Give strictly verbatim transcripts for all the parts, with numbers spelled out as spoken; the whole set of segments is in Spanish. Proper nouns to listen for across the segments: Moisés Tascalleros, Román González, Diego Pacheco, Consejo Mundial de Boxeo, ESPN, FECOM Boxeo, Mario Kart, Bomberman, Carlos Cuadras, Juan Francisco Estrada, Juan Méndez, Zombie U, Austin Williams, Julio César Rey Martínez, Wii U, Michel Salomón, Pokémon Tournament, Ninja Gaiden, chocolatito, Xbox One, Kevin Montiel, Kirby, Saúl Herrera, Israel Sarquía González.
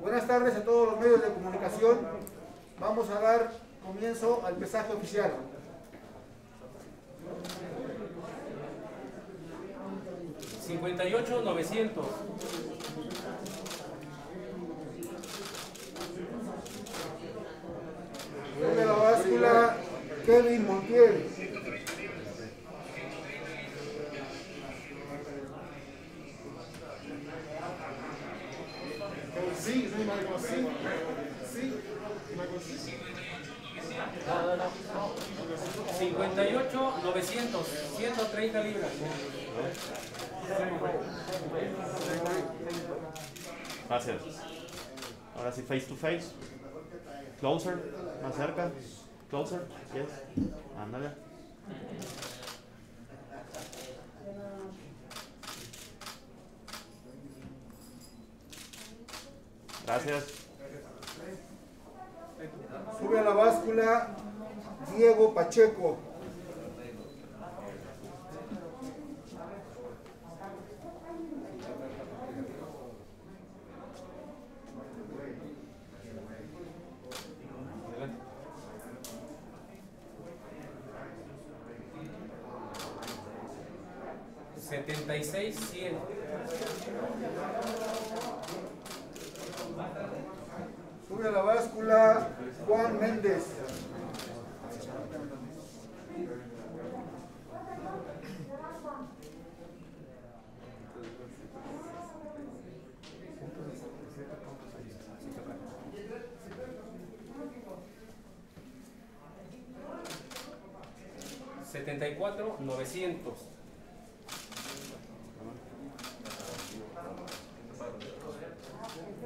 Buenas tardes a todos los medios de comunicación. Vamos a dar comienzo al pesaje oficial. cincuenta y ocho novecientos. De la báscula, Kevin Montiel. Sí, sí, Marcos, sí. Sí, Marcos, sí. cincuenta y ocho novecientos, ciento treinta libras. Gracias. Ahora sí, face to face. Closer, más cerca. Closer, yes. Ándale. Gracias. Sube a la báscula Diego Pacheco. setenta y seis cien. Sube a la báscula Juan Méndez. setenta y cuatro novecientos.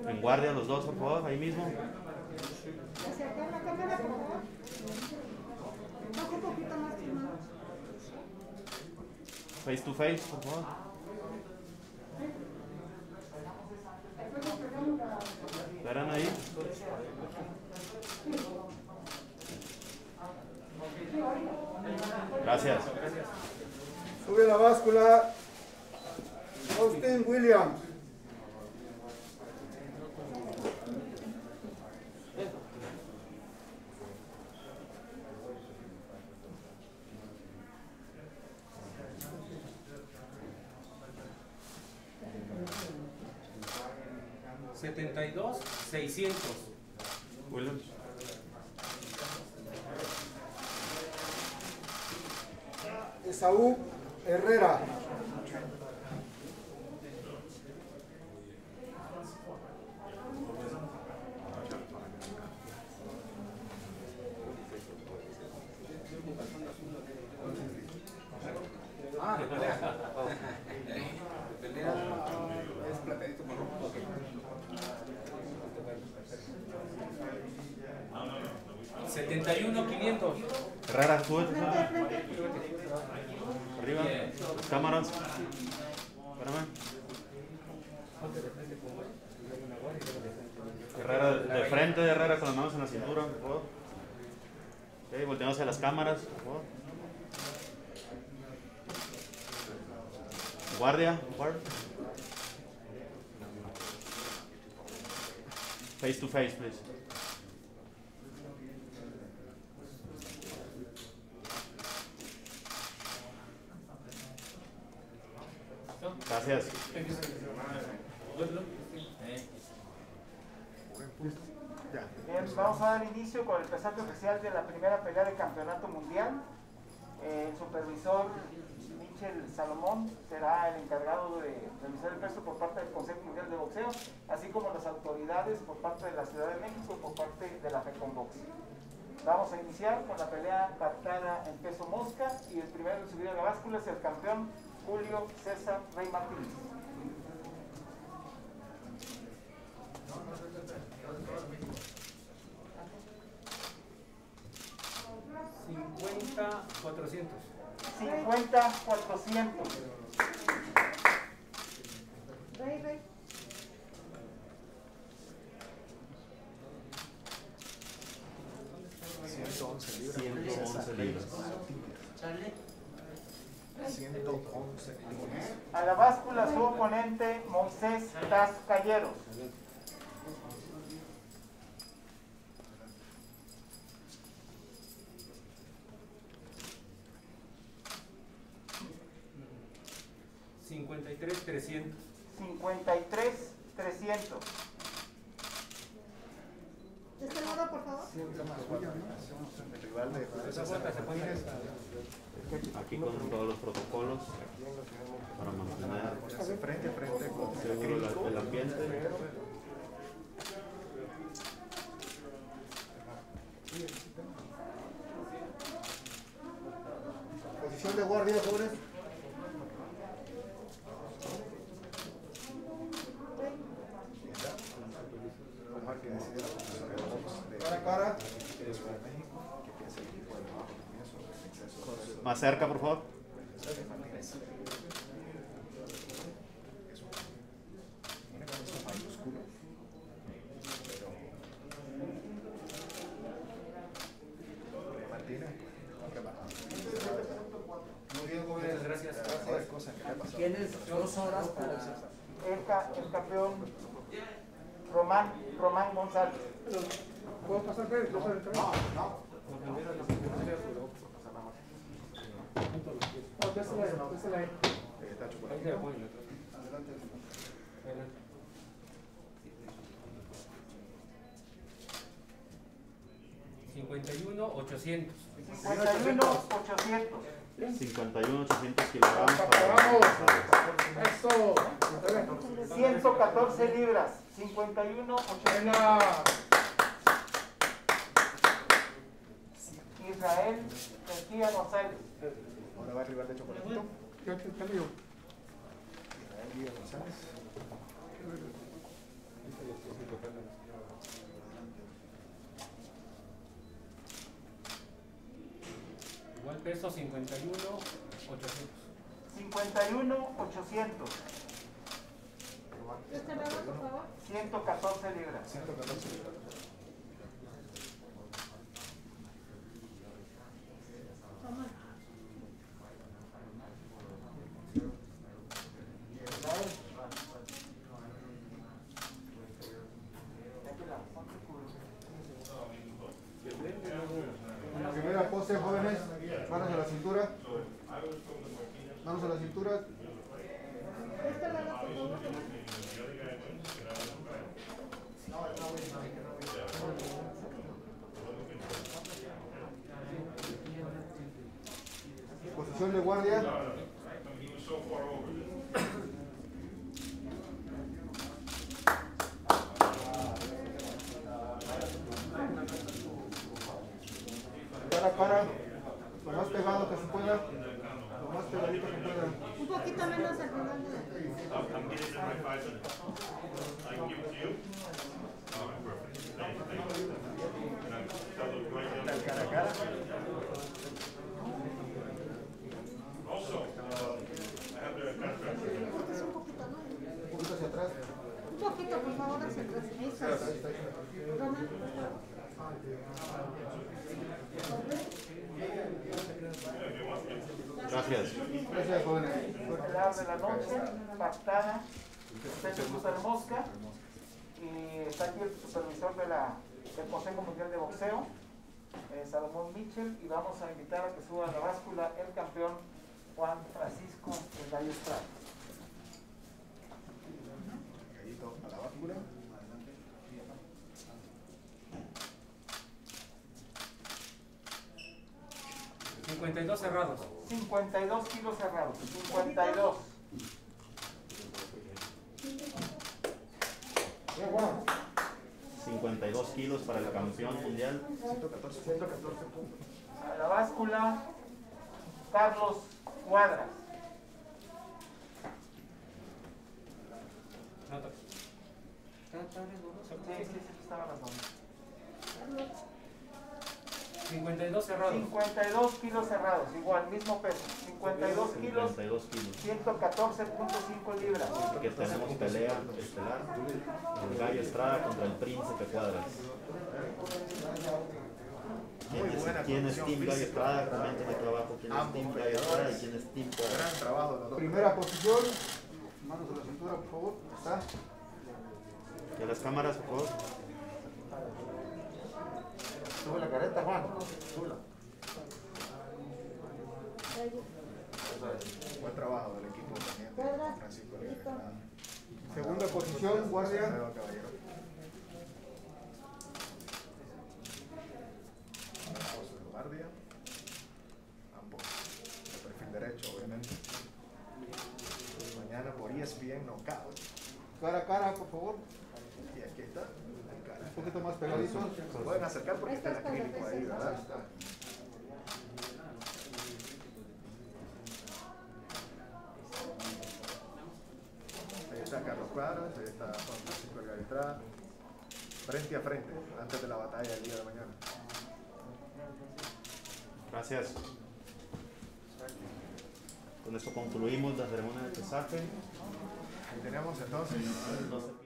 En guardia los dos, por favor, ahí mismo. Face to face, por favor. ¿Estarán ahí? Gracias. Sube la báscula Austin Williams. setenta y dos seiscientos. Williams. Saúl Herrera. Ah, de pelea. De pelea. Es plateadito con rojo. setenta y uno quinientos. Rara, sube. Arriba. Cámaras. Espérame. Herrera, de frente de Herrera con las manos en la cintura, por favor. Okay, volteamos a las cámaras, por favor. Guardia, guardia. Face to face, please. Gracias. Bien, vamos a dar inicio con el pesaje oficial de la primera pelea de campeonato mundial. El supervisor Michel Salomón será el encargado de revisar el peso por parte del Consejo Mundial de Boxeo, así como las autoridades por parte de la Ciudad de México y por parte de la FECOM Boxeo. Vamos a iniciar con la pelea pactada en peso mosca y el primero en subir a la báscula es el campeón Julio César Rey Martínez. cincuenta cuatrocientos. cincuenta cuatrocientos. Rey, Rey. ciento once libras. Charlie. ciento once. A la báscula su oponente Moisés Tascalleros. cincuenta y tres trescientos. cincuenta y tres trescientos. ¿Es el oro, por favor? Sí, aquí con todos los protocolos para mantener frente a frente seguro el ambiente. Posición de guardia, jóvenes. Cara. Más cerca, por favor. Gracias. Tienes dos horas para el, el campeón Román, Román González. ¿Puedo pasar el tren? No, cincuenta y uno ochocientos. cincuenta y uno ochocientos. cincuenta y uno ochocientos kilogramos. Eso. ciento catorce libras. cincuenta y uno ochocientos. Israel Sarquía González. Ahora va a arribar de chocolatito. ¿Qué te está Israel Sarquía González. Igual peso cincuenta y uno ochocientos. cincuenta y uno ochocientos. ¿Este lado, por favor? ciento catorce libras. ciento catorce libras. Jóvenes, manos a la cintura, manos a la cintura. Posición de guardia. Para, para, lo más pegado que se pueda, lo más pegadito que pueda. Un poquito menos al final de cara a cara. Un poquito hacia atrás. Un poquito, por favor, hacia atrás. Gracias. Gracias, jóvenes. De la noche, pactada, se usa el mosca, y está aquí el supervisor de la, del Consejo Mundial de Boxeo, eh, Salomón Michel, y vamos a invitar a que suba a la báscula el campeón Juan Francisco Estrada. Gallito a la báscula. cincuenta y dos cerrados. cincuenta y dos kilos cerrados. cincuenta y dos. cincuenta y dos kilos para el campeón mundial. ciento catorce puntos. A la báscula, Carlos Cuadras. Sí, sí, sí, estaban las manos. cincuenta y dos cerrados. cincuenta y dos kilos cerrados, igual, mismo peso. cincuenta y dos kilos, ciento catorce punto cinco libras. Que tenemos pelea estelar. El Gallo Estrada contra el Príncipe Cuadras. ¿Quién es, ¿quién es Team Gallo Estrada? Comenten aquí abajo quién es Team Gallo Estrada y quién es Team Cuadras. Primera posición. Manos a la cintura, por favor. Está. Y a las cámaras, por favor. Sube la careta, Juan. Súbela. Buen trabajo del equipo también de Juan Francisco Estrada. Segunda posición, guardia. Guardia. Ambos de perfil derecho, obviamente. Mañana por E S P N Knockout. Cara a cara, por favor. Y aquí está. Un poquito más pegadito. Se pueden acercar porque está el acrílico ahí, ¿verdad? Ahí está Carlos Cuadras, ahí está Juan Francisco Estrada. Frente a frente, antes de la batalla del día de mañana. Gracias. Con esto concluimos la ceremonia de pesaje. Ahí tenemos entonces.